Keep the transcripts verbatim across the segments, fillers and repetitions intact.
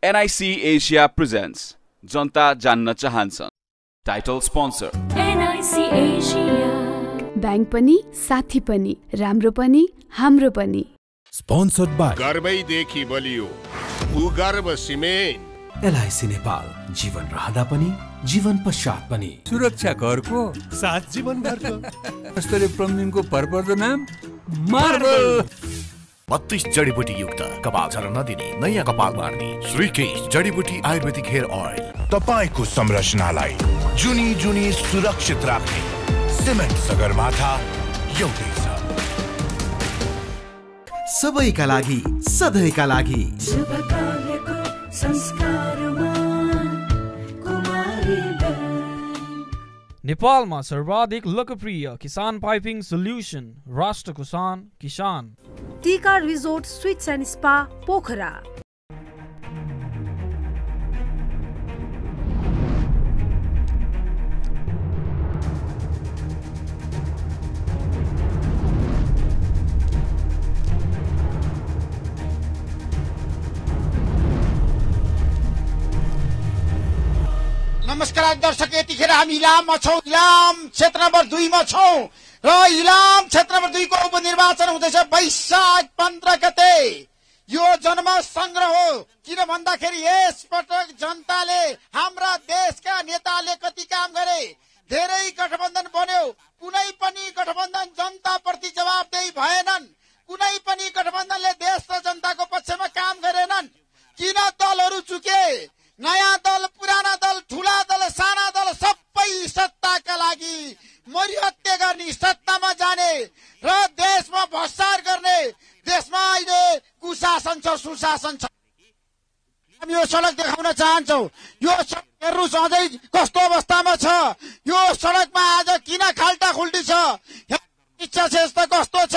N I C Asia presents Janata Janna Chahanchhan. Title sponsor N I C Asia. Bank pani, sathi pani, ramro pani, hamro pani. Sponsored by Garbai dekhi baliyo, Ugarba Cement. L I C Nepal. Jivan rahada pani, jivan pashat pani. Suraksha ghar ko, saath jivan bhar ko. Astare Pramlin ko parpardo naam Marble. बत्तीस जडीबुटी युक्त कपाल झर्न नदिने नयाँ कपाल बार्ने श्रीकेश जडीबुटी आयुर्वेदिक hair oil तपाईको संरचनालाई जुनी जुनी सुरक्षित राख्ने सिमेन्ट सगरमाथा एउटै छ सबैका लागि सधैँका लागि शुभ कार्यको संस्कारमा कुमारी नेपालमा सर्वाधिक लोकप्रिय किसान पाइपिङ सोल्युसन राष्ट्र किसान किसान टीका resort suites and spa Pokhara नमस्कार दर्शक यतिखेर हामी इलाममा छौं इलाम क्षेत्र नम्बर दुई मा छौं र इलाम क्षेत्र नम्बर दुई को उपनिर्वाचन हुँदैछ वैशाख पन्ध्र गते यो जनमत संग्रह हो किन भन्दाखेरि यस पटक जनताले हाम्रा देशका नेताले कति काम गरे धेरै गठबन्धन बन्यो कुनै पनि गठबन्धन जनता प्रति जवाबदेही भएनन् कुनै पनि गठबन्धनले देश र जनताको पक्षमा काम गरेनन् किन दलहरू चुके नयाँ दल पुराना दल ठूला दल साना दल सबै सत्ताका लागि मरिहत्ते गर्ने सत्तामा जाने र देशमा भ्रष्टाचार गर्ने देशमा अहिले कुशासन छ सुशासन छ हामी यो सडक देखाउन चाहन्छौ यो हेर्नु सधैं कस्तो अवस्थामा छ यो सडकमा आज किन खाल्टा खुल्टी छ शिक्षा क्षेत्र कस्तो छ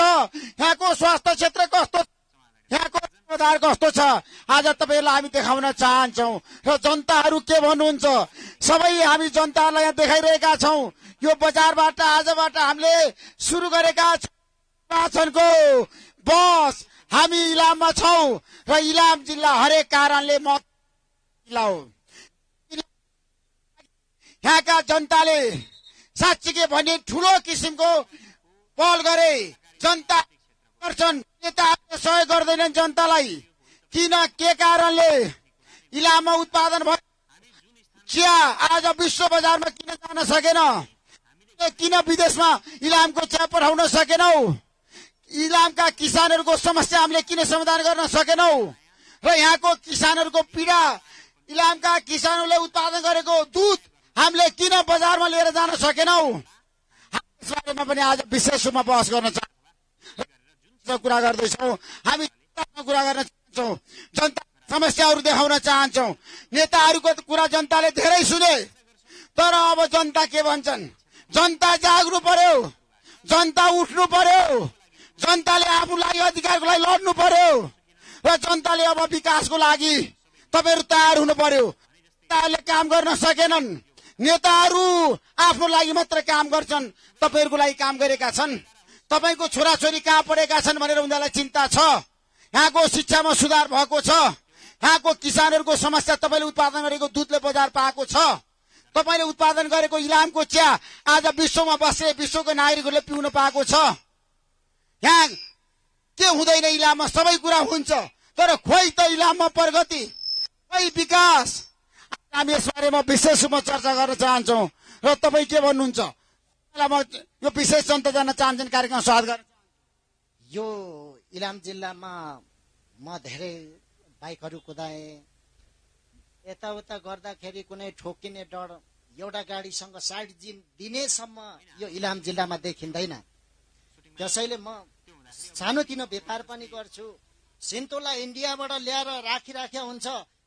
यहाँको स्वास्थ्य क्षेत्र कस्तो यहाँको आधार कस्तो छ आज तपाईहरुलाई हामी देखाउन चाहन्छौ र जनताहरु के भन्नुहुन्छ सबै हामी जनतालाई यहाँ देखाइरहेका छौ यो बजारबाट आजबाट हामीले सुरु गरेका निर्वाचनको बस हामी इलाममा छौ र इलाम जिल्ला हरेक कारणले मत जिल्ला हो यहाँका जनताले साच्चीकै भने ठूलो किसिमको पहल गरे जनता नेताहरूले सहयोग गर्दैनन् जनतालाई किन के कारणले इलाममा उत्पादन भयो चिया आज विश्व बजारमा किन जान सकेन किन विदेशमा इलामको चिया पठाउन सकेनौ इलामका किसानहरुको समस्या हामीले किन समाधान गर्न सकेनौ र यहाँको किसानहरुको पीडा इलामका किसानहरुले उत्पादन गरेको दूध हामीले किन बजारमा लिएर जान सकेनौ यस बारेमा पनि आज विशेष रूपमा बहस गर्न चाहन्छु कुरा गर्दैछौ हामी जनतासँग कुरा गर्न चाहन्छौ जनता समस्याहरू देखाउन चाहन्छौ नेताहरूको कुरा जनताले धेरै सुने तर अब जनता के भन्छन् जनता जाग्नु पर्यो जनता उठ्नु पर्यो जनताले आफ्नो लागि अधिकारको लागि लड्नु पर्यो र जनताले अब विकासको लागि तपाईहरु तयार हुनु पर्यो नेताहरूले काम गर्न सकेनन् नेताहरू आफ्नो लागि मात्र काम गर्छन् तपाईहरुको लागि काम गरेका छन् तपाईको छोरा छोरी कहाँ पढेका छन् भनेर उनीलाई चिन्ता छ यहाँको शिक्षामा सुधार भएको छ यहाँको किसानहरुको समस्या तपाईले उत्पादन गरेको दूधले बजार पाएको छ तपाईले उत्पादन गरेको इलामको चिया आज विश्वमा बसे विश्वको नागरिकहरुले पिउन पाएको छ यहाँ के हुँदैन इलाममा सबै कुरा हुन्छ तर खोइ त इलाममा प्रगति खोइ विकास हामी यस बारेमा विशेष रूपमा चर्चा गर्न चाहन्छौ र तपाई के भन्नुहुन्छ यो विशेष जनता जान्न चाहन्छन् कार्यक्रम स्वागत गर्न यो इलाम जिल्लामा म धेरै बाइकहरू कुदाए यताउता गर्दाखेरि कुनै ठोकिने डर एउटा गाडीसँग साइड दिनेसम्म यो इलाम जिल्लामा देखिँदैन त्यसैले म सानोतिनो व्यापार पनि गर्छु सिन्तोला इन्डियाबाट ल्याएर राखिराख्या हुन्छ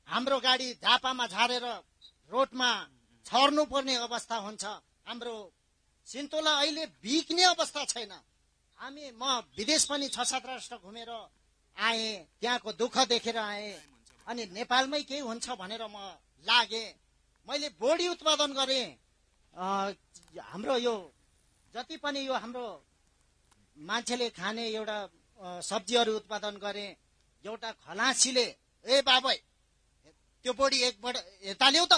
हाम्रो गाडी झापामा झारेर रोडमा छर्नु पर्ने अवस्था हुन्छ हाम्रो सिन्तोला अहिले बिक्ने अवस्था छैन हामी म विदेश पनि छ सात राष्ट्र घुमेर आए त्यहाँको दुःख देखेर आए अनि नेपालमै केही हुन्छ भनेर म लागे मैले बोडी उत्पादन गरे हाम्रो यो जति पनि यो हाम्रो मान्छेले खाने एउटा सब्जीहरू उत्पादन गरे एउटा खलासीले ए बाबै त्यो बोडी एकपल्ट यता ल्याउ त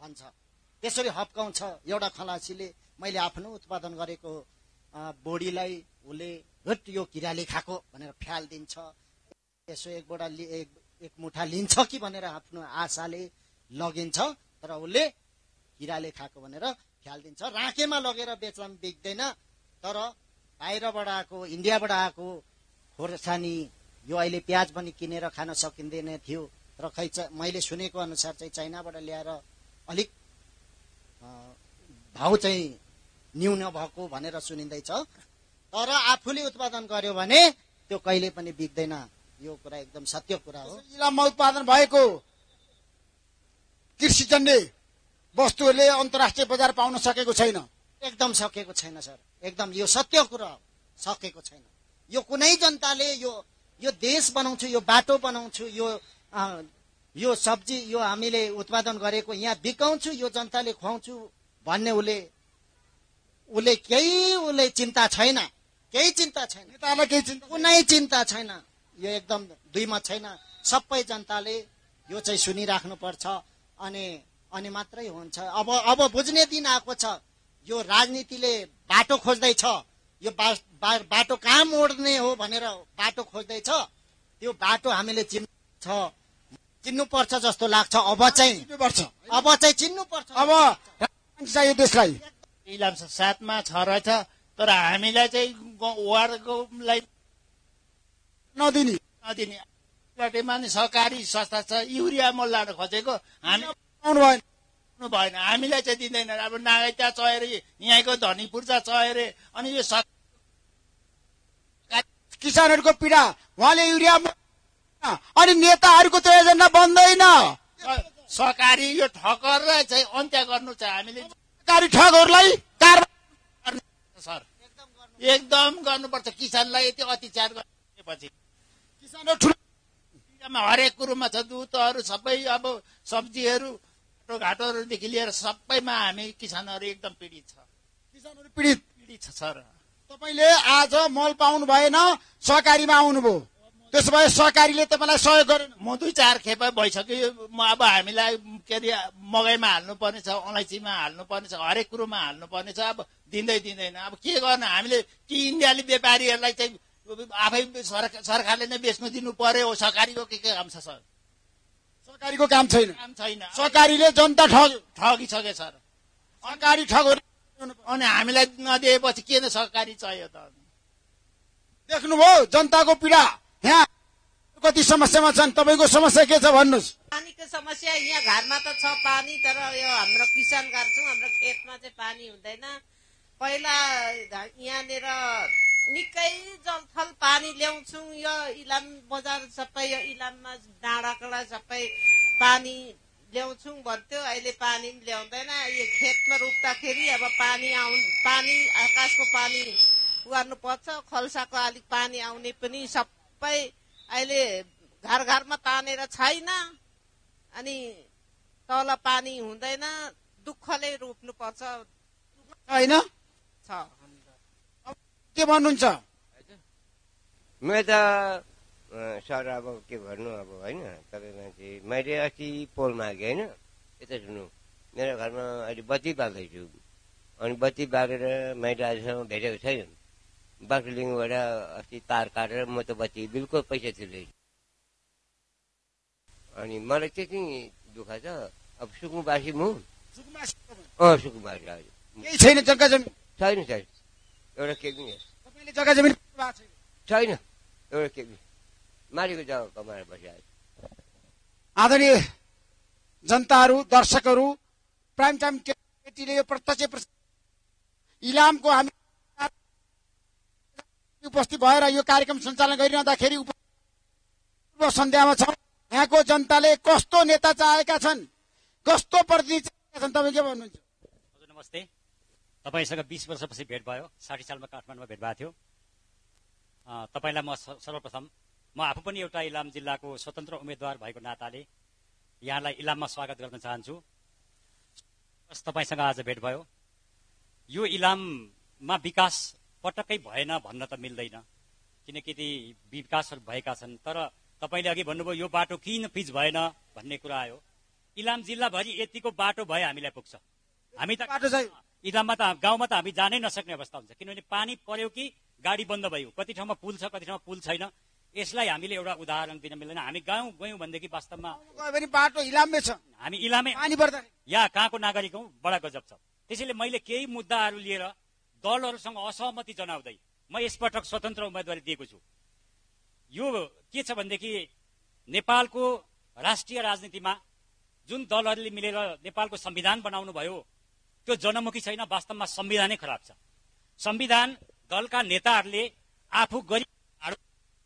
भन्छ। त्यसरी हप्काउँछ एउटा खलासीले, मैले आफ्नो उत्पादन गरेको बोडीलाई उले हट यो किराले खाको भनेर फ्याल दिन्छ। यसो एक बोडा एक एक मुठा लिन्छ कि भनेर आफ्नो आशाले लगिन्छ, तर उले किराले खाको भनेर फ्याल दिन्छ। राकेमा लगेर बेच्न बिक्दैन, तर बाहिरबाट आएको, इन्डियाबाट आएको खोर्सानी यो अहिले प्याज पनि किनेर खान सकिँदैन थियो, तर खै मैले सुनेको अनुसार चाहिँ चाइनाबाट ल्याएर अलिक भाउ चाहिँ न्यून भएको भनेर सुनिँदैछ। तर आफूले उत्पादन गर्यो भने त्यो कहिले पनि बिक्दैन, यो कुरा एकदम सत्य कुरा हो। इलाममा उत्पादन भएको कृषिजन्य वस्तुहरूले अन्तर्राष्ट्रिय बजार पाउन सकेको छैन। एकदम सकेको छैन सर, एकदम यो सत्य कुरा हो, सकेको छैन। यो कुनै जनताले यो यो देश बनाउँछु, यो बाटो बनाउँछु, यो आ, यो सब्जी यो हामीले उत्पादन गरेको यहाँ बिकाउँछु, यो जनताले खुवाउँछु भन्ने उले उले केही उले चिन्ता छैन, केही चिन्ता छैन, नेतालाई केही चिन्ता, कुनै चिन्ता छैन। यो एकदम दुईमत छैन, सबै जनताले यो चाहिँ सुनिराख्नु पर्छ, अनि अनि मात्रै हुन्छ। अब अब बुझ्ने दिन आएको छ। यो राजनीतिले बाटो खोज्दैछ, यो बा, बा, बाटो कहाँ मोड्ने हो भनेर बाटो खोज्दैछ। त्यो बाटो हामीले चिन्नु छ, चिन्नु पर्छ जस्तो लाग्छ। अब चाहिँ अब चाहिँ चिन्नु पर्छ। अब यो देशलाई इलाम साथमा छ रहेछ, तर हामीलाई चाहिँ वार्डकोलाई नदिने नदिने माने सहकारी संस्था छ, युरिया मल लाएर खोजेको, हामी पाउनु भएन भएन हामीलाई चाहिँ दिँदैन। अब नागरिकता छ अरे, यहाँको धनी पूर्जा छ अरे, अनि यो किसानहरूको पीडा, उहाँले युरिया अनि नेताहरूको त्यो एजेन्डा बन्दैन। सहकारी यो ठगरलाई चाहिँ अन्त्य गर्नु चाहिँ हामीले, सरकारी ठगरलाई सर एकदम गर्नुपर्छ। किसानलाई यति अत्याचार गरेपछि किसानहरू हरेक कुरोमा छ, दुधहरू सबै, अब सब्जीहरू घाटोहरूदेखि लिएर सबैमा हामी किसानहरू एकदम पीडित छ, किसानहरू पीडित पीडित छ सर। तपाईँले आज मल पाउनु भएन, सहकारीमा आउनुभयो, त्यसो भए सहकारीले तपाईँलाई सहयोग गरेन। म दुई चार खेप भइसक्यो, म अब हामीलाई के अरे मगैमा हाल्नुपर्ने छ, अलैँचीमा हाल्नुपर्ने छ, हरेक कुरोमा हाल्नुपर्ने छ, अब दिँदै दिँदैन। अब के गर्न हामीले, कि इन्डियाली व्यापारीहरूलाई चाहिँ आफै सरकारले नै बेच्नु दिनु पर्यो? सहकारीको के के काम छ सर? सहकारीको काम छैन, काम छैन। सहकारीले जनता ठग ठगिसके सर, सरकारी ठग। अनि हामीलाई नदिएपछि के नै सहकारी चाहियो त? देख्नुभयो जनताको पीडा, यहाँ कति समस्यामा छन्। तपाईँको समस्या के छ भन्नुहोस्? पानीको समस्या यहाँ घरमा त छ पानी, तर यो हाम्रो किसान गर्छौँ, हाम्रो खेतमा चाहिँ पानी हुँदैन। पहिला यहाँनिर निकै जलथल पानी ल्याउँछौँ, यो इलाम बजार सबै, यो इलाममा डाँडाकाँडा सबै पानी ल्याउँछौँ भन्थ्यो, अहिले पानी पनि ल्याउँदैन। यो खेतमा रोप्दाखेरि अब पानी आउ पानी आकाशको पानी गर्नुपर्छ, खल्साको अलिक पानी आउने पनि सब अहिले घर घरमा तानेर छैन, अनि तल पानी हुँदैन, दुःखले रोप्नु पर्छ होइन। के भन्नुहुन्छ? मैले त सर अब के भन्नु, अब होइन तपाईँ मान्छे। मैले अस्ति पोल मागेँ होइन, यता सुन्नु, मेरो घरमा अहिले बत्ती बाल्दैछु, अनि बत्ती बालेर मैले अहिलेसम्म भेटेको छैन। बाक्लिङबाट अस्ति तार काटेर म त बत्ती बिल्कुल पैसा तिर्दै, अनि मलाई त्यति दुःख छ। अब सुकुम्बासी म अँ सुकुम्बासी केही छैन, जग्गा जमिन छैन सर, एउटा के पनि जग्गा जमिन छैन, एउटा के पनि मारेको जग्गा कमाएर बसिहाल्छ। आदरणीय जनताहरू, दर्शकहरू, प्राइम टाइम केटीले यो प्रत्यक्ष इलामको हामी उपस्थित भएर यो कार्यक्रम सञ्चालन गरिरहँदाखेरि पूर्व सन्ध्यामा छ। यहाँको जनताले कस्तो नेता चाहेका छन्, कस्तो प्रतिनिधि चाहेका छन्, तपाईँ के भन्नुहुन्छ? हजुर नमस्ते, तपाईँसँग बीस वर्षपछि भेट भयो, साठी सालमा काठमाडौँमा भेट भएको थियो। तपाईँलाई म सर्वप्रथम, म आफू पनि एउटा इलाम जिल्लाको स्वतन्त्र उम्मेद्वार भएको नाताले यहाँलाई इलाममा स्वागत गर्न चाहन्छु। तपाईँसँग आज भेट भयो, यो इलाममा विकास पटक्कै भएन भन्न त मिल्दैन, किनकि ती विकासहरू भएका छन्, तर तपाईँले अघि भन्नुभयो यो बाटो किन पिच भएन भन्ने कुरा आयो। इलाम जिल्ला भरी यतिको बाटो भए हामीलाई पुग्छ। हामी त बाटो चाहिँ इलाममा त गाउँमा त हामी जानै नसक्ने अवस्था हुन्छ, किनभने पानी पर्यो कि गाडी बन्द भयो, कति ठाउँमा पुल छ कति ठाउँमा पुल छैन। यसलाई हामीले एउटा उदाहरण दिन मिल्दैन। हामी गाउँ गयौं भनेदेखि वास्तवमा बाटो इलाममै छ, हामी इलामै पानी पर्दा या कहाँको नागरिक हौ, बडा गजब छ। त्यसैले मैले केही मुद्दाहरू लिएर दलहरूसँग असहमति जनाउँदै म यसपटक स्वतन्त्र उम्मेदवारी दिएको छु। यो के छ भनेदेखि नेपालको राष्ट्रिय राजनीतिमा जुन दलहरूले मिलेर नेपालको संविधान बनाउनु भयो त्यो जनमुखी छैन, वास्तवमा संविधानै खराब छ। संविधान दलका नेताहरूले आफू गरी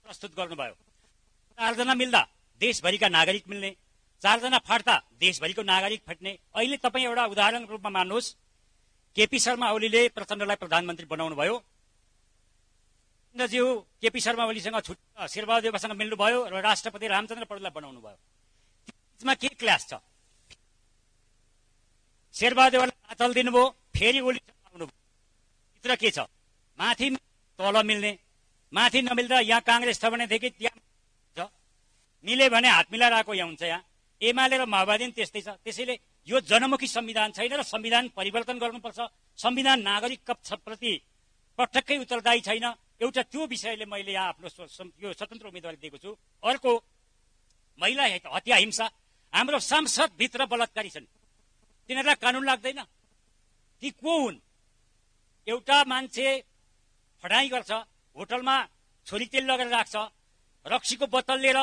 प्रस्तुत गर्नुभयो। चारजना मिल्दा देशभरिका नागरिक मिल्ने, चारजना फाट्दा देशभरिको नागरिक फट्ने। अहिले तपाईँ एउटा उदाहरणको रूपमा मान्नुहोस्, केपी शर्मा ओलीले प्रचण्डलाई प्रधानमन्त्री बनाउनु भयो, ज्यू केपी शर्मा ओलीसँग छुट्टी शेरबहादुर देउवासँग मिल्नुभयो र राष्ट्रपति रामचन्द्र पौडेललाई बनाउनु भयो। त्यसमा के क्ल्यास छ? शेरबहादुर देउवाले आचल दिनुभयो, फेरि ओलीसँग आउनुभयो, भित्र के छ? माथि तल मिल्ने, माथि नमिल्दा यहाँ कांग्रेस छ भनेदेखि त्यहाँ छ, मिले भने हात मिलाएर आएको यहाँ हुन्छ। यहाँ एमाले र माओवादी पनि त्यस्तै छ। त्यसैले यो जनमुखी संविधान छैन र संविधान परिवर्तन गर्नुपर्छ। संविधान नागरिकप्रति पटक्कै उत्तरदायी छैन। एउटा त्यो विषयले मैले यहाँ आफ्नो यो स्वतन्त्र उम्मेदवारी दिएको छु। अर्को, महिला हत्या हिंसा। हाम्रो संसदभित्र बलात्कारी छन्, तिनीहरूलाई कानुन लाग्दैन। ती को हुन्? एउटा मान्छे फडाई गर्छ, होटलमा छोरी तेल लगेर राख्छ, रक्सीको बोतल लिएर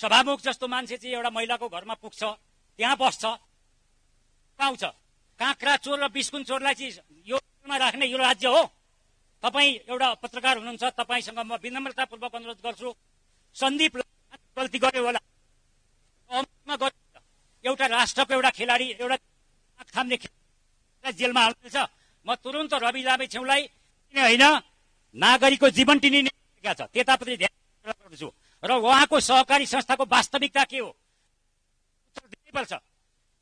सभामुख जस्तो मान्छे चाहिँ एउटा महिलाको घरमा पुग्छ, त्यहाँ बस्छ, पाउँछ। काँक्रा चोर र बिस्कुन चोरलाई चाहिँ यो राख्ने यो राज्य हो? तपाईँ एउटा पत्रकार हुनुहुन्छ, तपाईँसँग म विनम्रतापूर्वक अनुरोध गर्छु, सन्दीप गल्ती गर्यो होला, एउटा राष्ट्रको एउटा खेलाडी, एउटा आँख थाम्ने खेलाडी जेलमा हाल्दैछ। म तुरन्त रवि लामिछेउलाई होइन, नागरिकको जीवन टिनिने छ त्यतापट्टि ध्यान गर्छु र उहाँको सहकारी संस्थाको वास्तविकता के हो पर्छ।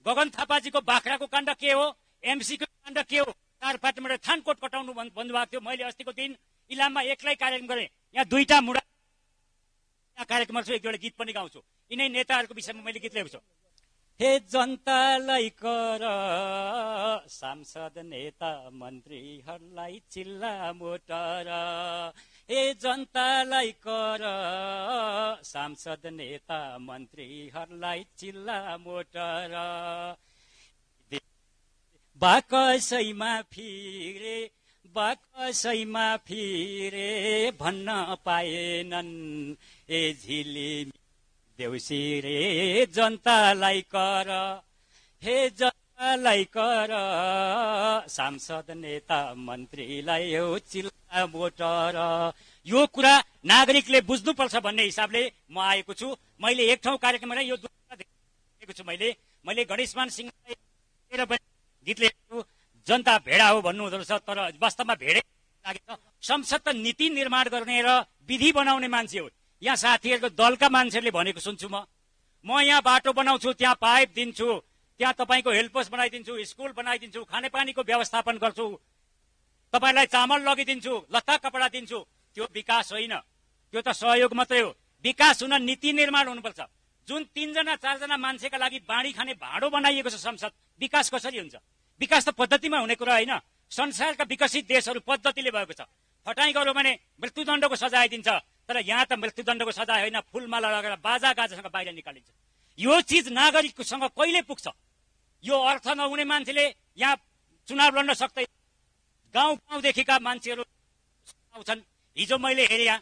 गगन थापाजीको बाख्राको काण्ड के हो? एमसीको काण्ड के हो? चार पार्टीबाट थानकोट कटाउनु भन्नुभएको थियो। मैले अस्तिको दिन इलाममा एक्लै कार्यक्रम गरेँ, यहाँ दुईटा मुडा कार्यक्रम गर्छु, एक दुईवटा गीत पनि गाउँछु। यिनै नेताहरूको विषयमा मैले गीत ल्याउँछु। हे जनतालाई कर, सांसद नेता मन्त्रीहरूलाई चिल्ला मोटर। हे जनतालाई कर, सांसद नेता मन्त्रीहरूलाई चिल्ला मोटर। बाकसैमा फिरे बाकसैमा फिरे भन्न पाएनन् ए झिलिमी देउसी रे जनतालाई कर। हे जनतालाई कर, सांसद नेता मन्त्रीलाई हो चिल्ला मोटर। यो कुरा नागरिकले बुझ्नुपर्छ भन्ने हिसाबले म आएको छु। मैले एक ठाउँ कार्यक्रममा यो देखेको छु। मैले मैले गणेशमान सिंहलाई गीत लेखेको जनता भेडा हो भन्नुहुँदो रहेछ, तर वास्तवमा भेडै लागेको छ। संसद त नीति निर्माण गर्ने र विधि बनाउने मान्छे हो। यहाँ साथीहरूको दलका मान्छेहरूले भनेको सुन्छु म म यहाँ बाटो बनाउँछु, त्यहाँ पाइप दिन्छु, त्यहाँ तपाईँको हेल्पोस्ट बनाइदिन्छु, स्कुल बनाइदिन्छु, खानेपानीको व्यवस्थापन गर्छु, तपाईँलाई चामल लगिदिन्छु, लत्ता कपडा दिन्छु। त्यो विकास होइन, त्यो त सहयोग मात्रै हो। विकास हुन नीति निर्माण हुनुपर्छ। जुन तीनजना चारजना मान्छेका लागि बाँडी खाने भाँडो बनाइएको छ संसद, विकास कसरी हुन्छ? विकास त पद्धतिमा हुने कुरा होइन। संसारका विकसित देशहरू पद्धतिले भएको छ। फटाई गर्यो भने मृत्युदण्डको सजाय दिन्छ, तर यहाँ त मृत्युदण्डको सजाय होइन, फूलमाला लगाएर बाजा गाजासँग बाहिर निकालिन्छ। यो चिज नागरिकसँग कहिले पुग्छ? यो अर्थ नहुने मान्छेले यहाँ चुनाव लड्न सक्दैन। गाउँ गाउँदेखिका मान्छेहरू आउँछन्। हिजो मैले हेरेँ, यहाँ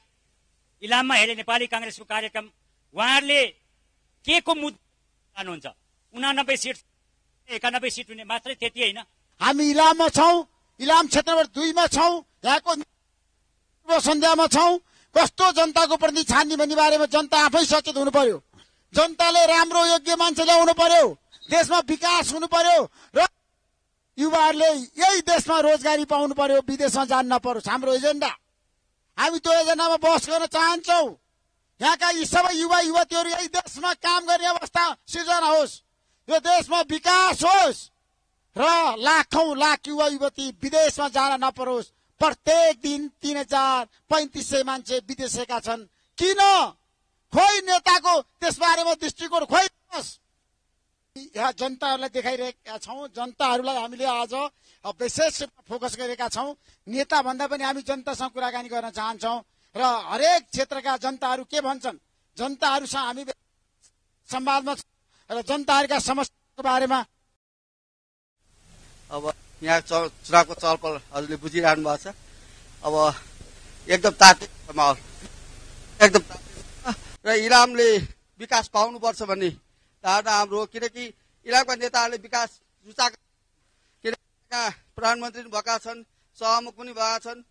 इलाममा हेरेँ नेपाली काङ्ग्रेसको कार्यक्रम, उहाँहरूले के को मुद्दा लानुहुन्छ? उनानब्बे सिट एकानब्बे सिट हुने मात्रै, त्यति होइन। हामी इलाममा छौँ, इलाम क्षेत्रबाट दुईमा छौँ, यहाँको सन्ध्यामा छौँ। कस्तो जनताको प्रति छानबिन बारेमा जनता आफै सचेत हुनु पर्यो। जनताले राम्रो योग्य मान्छे ल्याउनु पर्यो, देशमा विकास हुनु पर्यो र युवाहरूले यही देशमा रोजगारी पाउनु पर्यो, विदेशमा जान नपरोस्। हाम्रो एजेन्डा, हामी त्यो एजेन्डामा बहस गर्न चाहन्छौँ। यहाँका यी सबै युवा युवतीहरू यही देशमा काम गर्ने अवस्था सृजना होस्, यो देशमा विकास होस् र लाखौँ लाख युवा युवती विदेशमा जान नपरोस्। प्रत्येक दिन तीन हजार पैंतीस सय मान्छे विदेशेका छन्, किन? खोइ नेताको त्यसबारेमा दृष्टिकोण खोइ। यहाँ जनताहरूलाई देखाइरहेका छौं। जनताहरूलाई हामीले आज विशेष फोकस गरेका छौं। नेता भन्दा पनि हामी जनतासँग कुराकानी गर्न चाहन्छौं र हरेक क्षेत्रका जनताहरू के भन्छन्, जनताहरूसँग हामी संवादमा र जनताहरूका समस्याको बारेमा। अब यहाँ चुनावको चलफल हजुरले बुझिरहनु भएको छ। अब एकदम तात्विक माहौल एकदम र इलामले विकास पाउनुपर्छ भन्ने धारणा हाम्रो, किनकि इलामका नेताहरूले विकास रुचाएका किनकि प्रधानमन्त्री भएका छन्, सहमुख पनि भएका छन्।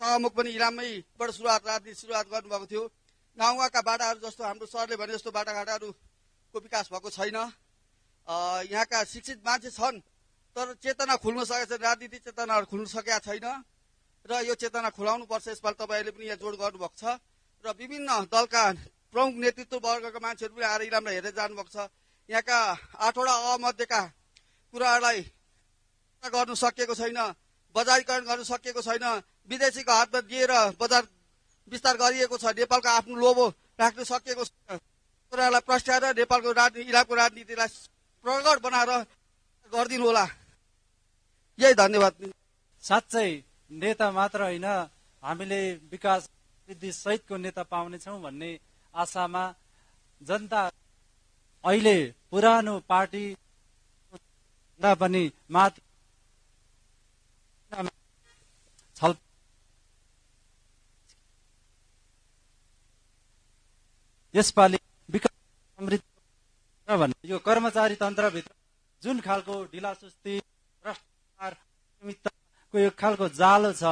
सहमुख पनि इलामैबाट सुरुवात राजनीति सुरुवात गर्नुभएको थियो। गाउँका बाटाहरू जस्तो हाम्रो सरले भने जस्तो बाटाघाटाहरूको विकास भएको छैन। यहाँका शिक्षित मान्छे छन् तर चेतना खुल्न सकेको छैन, राजनीति चेतनाहरू खुल्न सकेका छैन र यो चेतना खुलाउनुपर्छ। यसपालि तपाईँहरूले पनि यहाँ जोड गर्नुभएको छ र विभिन्न दलका प्रमुख नेतृत्व वर्गका मान्छेहरू पनि आएर इलामलाई हेरेर जानुभएको छ। यहाँका आठवटा अमध्येका कुराहरूलाई गर्न सकिएको छैन, बजारीकरण गर्न सकिएको छैन, विदेशीको हातमा दिएर बजार विस्तार गरिएको छ, नेपालको आफ्नो लोभो राख्न सकिएको छैन। कुराहरूलाई प्रस्ताएर नेपालको राजनीति इलामको राजनीतिलाई प्रगट बनाएर गरिदिनु होला। यही धन्यवाद। साँच्चै नेता मात्र होइन, हामीले विकास वृद्धि सहितको नेता पाउनेछौँ भन्ने आशामा जनता अहिले पुरानो पार्टी पनि माथि यसपालि विकास समृद्ध भन्ने यो कर्मचारी तन्त्रभित्र जुन खालको ढिलासुस्ती भ्रष्टाचारको यो खालको जालो छ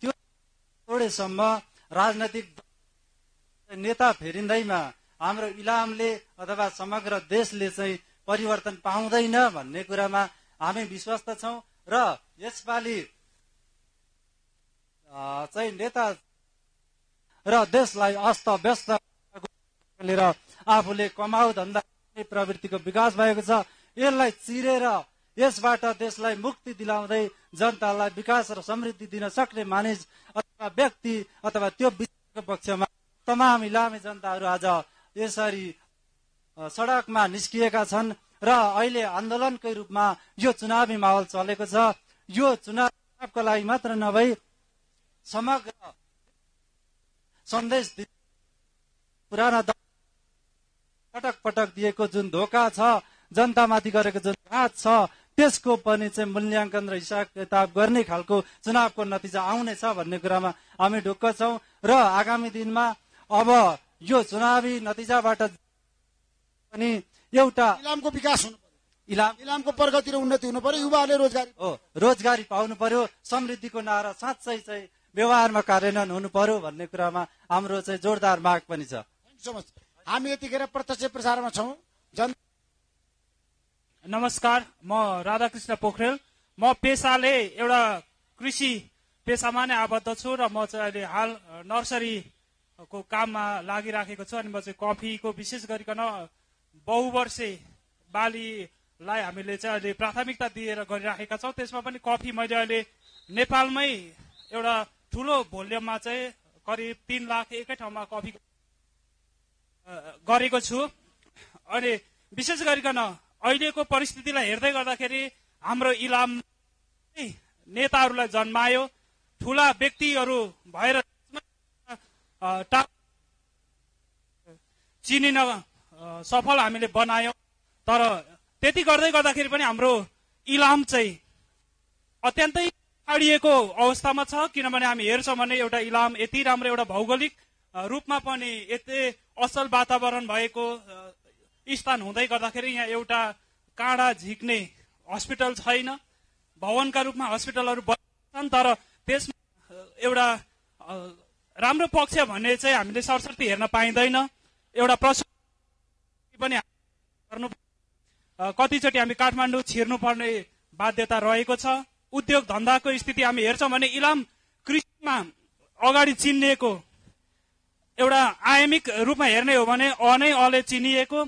त्यो तोडेसम्म राजनैतिक नेता फेरिँदैमा हाम्रो इलामले अथवा समग्र देशले चाहिँ परिवर्तन पाउँदैन भन्ने कुरामा हामी विश्वस्त छौं र यसपालि चाहिँ नेता र देशलाई अस्तव्यस्त लिएर आफूले कमाउ धन्दा प्रवृत्तिको विकास भएको छ। यसलाई चिरेर यसबाट देशलाई मुक्ति दिलाउँदै जनतालाई विकास र समृद्धि दिन सक्ने मानिस अथवा व्यक्ति अथवा त्यो विषयको पक्षमा तमाम इलामी जनताहरू आज यसरी सडकमा निस्किएका छन् र अहिले आन्दोलनकै रूपमा यो चुनावी माहौल चलेको छ। यो चुनावका लागि मात्र नभई समग्र सन्देश पुराना पटक पटक दिएको जुन धोका छ, जनतामाथि गरेको जुन घात छ, त्यसको पनि चाहिँ मूल्याङ्कन र हिसाब किताब गर्ने खालको चुनावको नतिजा आउनेछ भन्ने कुरामा हामी ढुक्क छौँ र आगामी दिनमा अब यो चुनावी नतिजाबाट पनि एउटा इलामको विकास हुनु पर्यो, इलाम इलामको प्रगति र उन्नति हुनु पर्यो, युवाहरूले रोजगारी हो रोजगारी पाउनु पर्यो, समृद्धिको नारा साँच्चै चाहिँ व्यवहारमा कार्यान्वयन हुनु पर्यो भन्ने कुरामा हाम्रो चाहिँ जोरदार माग पनि छ। हामी यतिखेर प्रत्यक्ष प्रसारणमा छौँ। जन नमस्कार, म राधाकृष्ण पोखरेल। म पेसाले एउटा कृषि पेसामा नै आबद्ध छु र म चाहिँ अहिले हाल नर्सरी को काममा लागिराखेको छु अनि म चाहिँ कफीको विशेष गरिकन बहुवर्षे बालीलाई हामीले चाहिँ अहिले प्राथमिकता दिएर गरिराखेका छौँ। त्यसमा पनि कफी मैले अहिले नेपालमै एउटा ठुलो भोल्युममा चाहिँ करिब तीन लाख एकै ठाउँमा कफी गरेको छु। अनि विशेष गरिकन अहिलेको परिस्थितिलाई हेर्दै गर्दाखेरि हाम्रो इलाम नेताहरूलाई जन्मायो, ठुला व्यक्तिहरू भएर चिनिन सफल हामीले बनायौँ। तर त्यति गर्दै गर्दाखेरि पनि हाम्रो इलाम चाहिँ अत्यन्तै अडिएको अवस्थामा छ, किनभने हामी हेर्छौँ भने एउटा इलाम यति राम्रो एउटा भौगोलिक रूपमा पनि यति असल वातावरण भएको स्थान हुँदै गर्दाखेरि यहाँ एउटा काँडा झिक्ने हस्पिटल छैन, भवनका रूपमा हस्पिटलहरू बन्छन् तर त्यसमा एउटा राम्रो पक्ष भन्ने चाहिँ हामीले सरस्वती हेर्न पाइँदैन। एउटा प्रश्न पनि गर्नु कतिचोटि हामी काठमाडौँ छिर्नुपर्ने बाध्यता रहेको छ। उद्योग धन्दाको स्थिति हामी हेर्छौँ भने इलाम कृषिमा अगाडि चिनिएको एउटा आयामिक रूपमा हेर्ने हो भने अ नै अले चिनिएको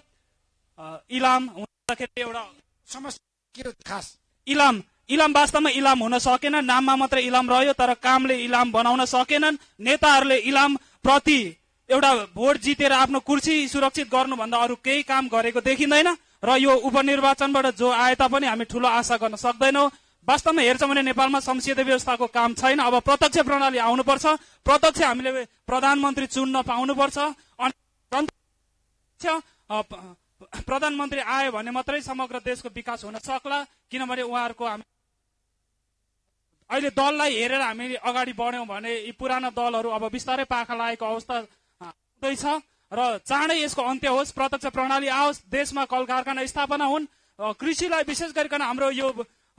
इलाम हुँदाखेरि एउटा समस्या खास इलाम इलाम वास्तवमा इलाम हुन सकेन, नाममा मात्र इलाम रह्यो तर कामले इलाम बनाउन सकेनन्। नेताहरूले इलाम प्रति एउटा भोट जितेर आफ्नो कुर्सी सुरक्षित गर्नुभन्दा अरू केही काम गरेको देखिँदैन र र यो उपनिर्वाचनबाट जो आए तापनि हामी ठूलो आशा गर्न सक्दैनौं। वास्तवमा हेर्छौं भने नेपालमा संसदीय व्यवस्थाको काम छैन। अब प्रत्यक्ष प्रणाली आउनुपर्छ। प्रत्यक्ष हामीले प्रधानमन्त्री चुन्न पाउनुपर्छ। प्रधानमन्त्री आयो भने मात्रै समग्र देशको विकास हुन सक्ला, किनभने उहाँहरुको हामी अहिले दललाई हेरेर हामी अगाडि बढ्यौं भने यी पुराना दलहरु अब बिस्तारै पाखा लागेको अवस्था हुँदै छ र चाँडै यसको अन्त्य होस्, प्रत्यक्ष प्रणाली आओस्, देशमा कल कारखाना स्थापना हुन्। कृषिलाई विशेष गरिकन हाम्रो यो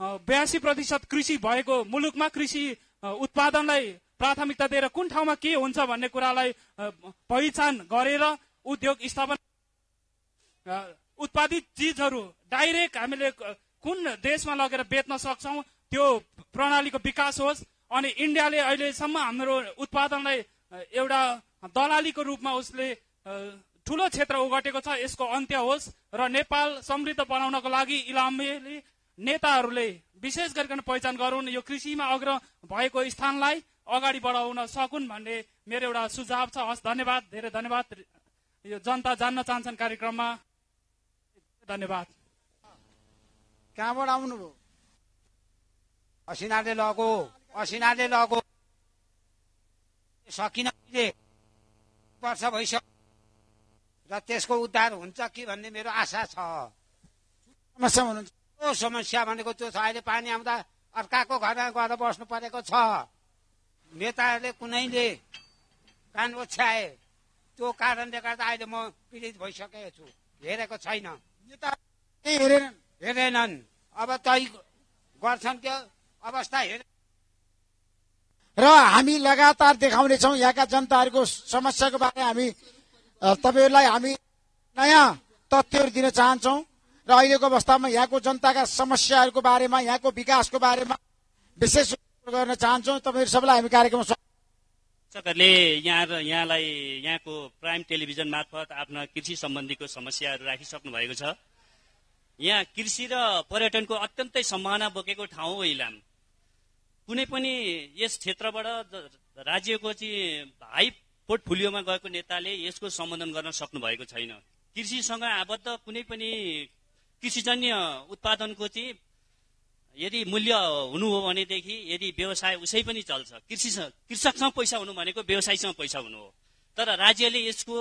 बयासी प्रतिशत कृषि भएको मुलुकमा कृषि उत्पादनलाई प्राथमिकता दिएर कुन ठाउँमा के हुन्छ भन्ने कुरालाई पहिचान गरेर उद्योग स्थापना उत्पादित चीजहरु डाइरेक्ट हामीले कुन देशमा लगेर बेच्न सक्छौं त्यो प्रणालीको विकास होस्। अनि इन्डियाले अहिलेसम्म हाम्रो उत्पादनलाई एउटा दलालीको रूपमा उसले ठूलो क्षेत्र ओगटेको छ, यसको अन्त्य होस् र नेपाल समृद्ध बनाउनको लागि इलामले नेताहरूले विशेष गरिकन पहिचान गरौन्, यो कृषिमा अग्र भएको स्थानलाई अगाडि बढाउन सकुन् भन्ने मेरो एउटा सुझाव छ। हस्, धन्यवाद, धेरै धन्यवाद। यो जनता जान्न चाहन्छन् कार्यक्रममा धन्यवाद। कहाँबाट आउनुभयो? असिनाले लगो असिनाले लगो सकिन वर्ष भइसक्यो र त्यसको उद्धार हुन्छ कि भन्ने मेरो आशा छ। समस्या हुनुहुन्छ, त्यो समस्या भनेको त्यो छ, अहिले पानी आउँदा अर्काको घरमा गएर बस्नु परेको छ। नेताहरूले कुनैले कान ओछ्याए, त्यो कारणले गर्दा अहिले म पीडित भइसकेको छु। हेरेको छैन, नेताहरूले हेरेनन् हेरेनन् अब तय गर्छन् त्यो अवस्था हेर र हामी लगातार देखाउनेछौँ यहाँका जनताहरूको समस्याको बारेमा। हामी तपाईहरूलाई हामी नयाँ तथ्यहरू दिन चाहन्छौँ र अहिलेको अवस्थामा यहाँको जनताका समस्याहरूको बारेमा, यहाँको विकासको बारेमा विशेष गर्न चाहन्छौँ। तपाईहरू सबैलाई हामी कार्यक्रममा ले यहाँ यहाँलाई यहाँको प्राइम टेलिभिजन मार्फत आफ्ना कृषि सम्बन्धीको समस्याहरू राखिसक्नु भएको छ। यहाँ कृषि र पर्यटनको अत्यन्तै सम्भावना बोकेको ठाउँ हो इलाम। कुनै पनि यस क्षेत्रबाट राज्यको चाहिँ हाई पोर्टफोलियोमा गएको नेताले यसको सम्बोधन गर्न सक्नु भएको छैन। कृषिसँग आबद्ध कुनै पनि कृषिजन्य उत्पादनको चाहिँ यदि मूल्य हुनु हो भनेदेखि यदि व्यवसाय उसै पनि चल्छ। कृषि कृषकसँग पैसा हुनु भनेको व्यवसायीसँग पैसा हुनु हो, तर राज्यले यसको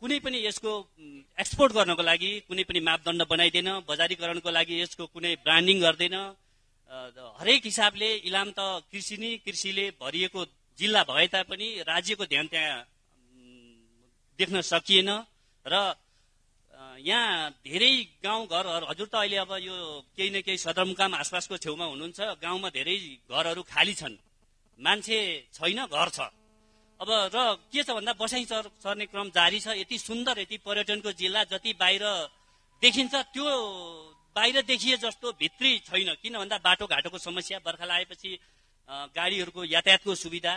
कुनै पनि यसको एक्सपोर्ट गर्नको लागि कुनै पनि मापदण्ड बनाइदैन, बजारीकरणको लागि यसको कुनै ब्रान्डिङ गर्दैन। हरेक हिसाबले इलाम त कृषि नै कृषिले भरिएको जिल्ला भए तापनि राज्यको ध्यान त्यहाँ देख्न सकिएन र यहाँ धेरै गाउँ घर हजुर त अहिले अब यो केही न केही सदरमुकाम आसपासको छेउमा हुनुहुन्छ, गाउँमा धेरै घरहरू खाली छन्, मान्छे छैन, घर छ। अब र के छ भन्दा बसाइ सर्ने क्रम जारी छ। यति सुन्दर यति पर्यटनको जिल्ला जति बाहिर देखिन्छ त्यो बाहिर देखिए जस्तो भित्री छैन, किन भन्दा बाटोघाटोको समस्या, बर्खा लागेपछि गाडीहरूको यातायातको सुविधा,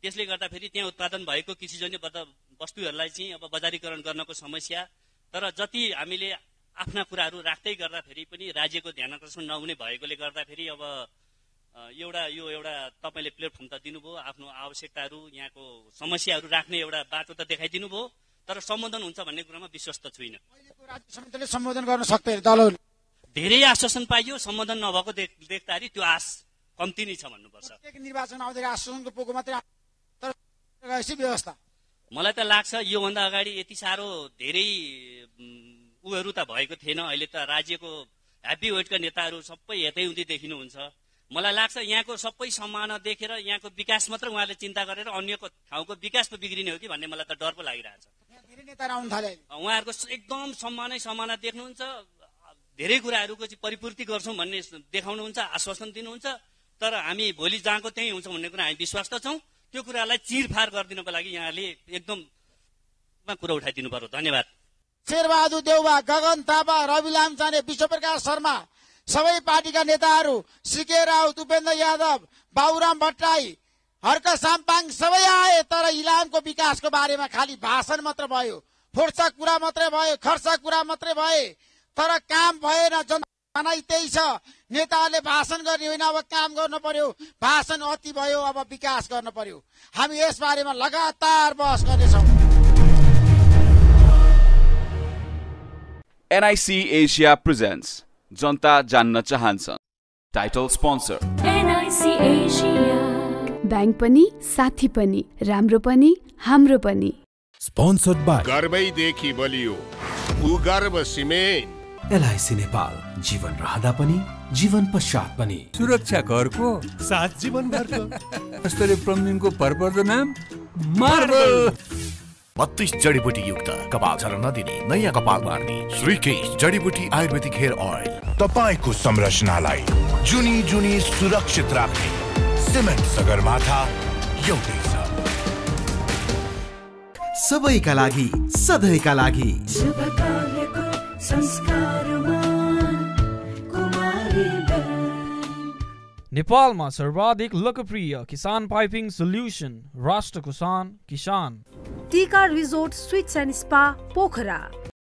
त्यसले गर्दा फेरि त्यहाँ उत्पादन भएको कृषिजन्य वस्तुहरूलाई चाहिँ अब बजारीकरण गर्नको समस्या। तर जति हामीले आफ्ना कुराहरू राख्दै गर्दा फेरि पनि राज्यको ध्यान आकर्षण नहुने भएकोले गर्दा फेरि अब एउटा यो एउटा तपाईले प्लेटफर्म त दिनुभयो, आफ्नो आवश्यकताहरू यहाँको समस्याहरू राख्ने एउटा बाटो त देखाइदिनु भयो, तर सम्बोधन हुन्छ भन्ने कुरामा विश्वस्त छुइन। राज्य समितिले सम्बोधन गर्न सक्दैन, दलहरूले धेरै आश्वासन पाइयो, सम्बोधन नभएको देख्दाखेरि त्यो आश कम्ती नै छ भन्नुपर्छ। निर्वाचन आउँदै आश्वासनको पोको मात्रै तर व्यवस्था मलाई त लाग्छ यो भन्दा अगाडि यति साह्रो धेरै उहरू त भएको थिएन। अहिले त राज्यको हेभी वेटका नेताहरू सबै यतै उतै देखिनुहुन्छ। मलाई लाग्छ यहाँको सबै सम्मान देखेर यहाँको विकास मात्र उहाँले चिन्ता गरेर अन्यको ठाउँको विकास पो बिग्रिने हो कि भन्ने मलाई त डर पो लागिरहेछ। धेरै नेताहरू आउन थाले, उहाँहरूको एकदम सम्मानै सम्मान देख्नुहुन्छ, धेरै कुराहरूको चाहिँ परिपूर्ति गर्छौं भन्ने देखाउनुहुन्छ, आश्वासन दिनुहुन्छ, तर हामी भोलि जहाँको त्यही हुन्छौं भन्ने कुरा हामी विश्वास त छौं। त्यो कुरालाई चिरफार गरिदिनको लागि यहाँले एकदम कुरा उठाइदिनु पर्यो। धन्यवाद। शेरबहादुर देउवा, गगन थापा, रवि लामछाने, विश्व प्रकाश शर्मा सबै पार्टीका नेताहरू, सिके राउत, उपेन्द्र यादव, बाबुराम भट्टराई, हर्का साम्पाङ सबै आए, तर इलामको विकासको बारेमा खाली भाषण मात्र भयो, फोर्सा कुरा मात्रै भयो, खर्चा कुरा मात्रै भए, तर काम भएन। जनाइ त्यही छ, नेताहरूले भाषण गर्ने होइन, अब काम गर्न पर्यो। भाषण अति भयो, अब विकास गर्न पर्यो। हामी यस बारेमा लगातार बहस गर्नेछौँ। N I C Asia presents Janata Janna Chahanchhan. Title sponsor N I C Asia. Bank pani, sathi pani, ramro pani, hamro pani. Sponsored by Garbai dekhi baliyo, Ugarba Cement. L I C Nepal. जीवन रहदा पनि, जीवन पश्चात पनि। सुरक्षा करको साथ जीवन भरको। स्तरे प्रम्लिनको परपर्दो नाम मार्बल। बत्तीस जडीबुटी युक्त कपाल झर्न नदिने नयाँ कपाल बार्ने श्रीके जडीबुटी आयुर्वेदिक हेयर ऑयल। तपाईको संरचनालाई जुनी जुनी सुरक्षित राख्ने सिमेन्ट सगरमाथा एउटै छ। सबैका लागि सधैँका लागि शुभकामनाको संस्कारमा कुमारी नेपालमा सर्वाधिक लोकप्रिय किसान पाइपिङ सोल्युसन राष्ट्र किसान किसान टीका resort sweets and spa Pokhara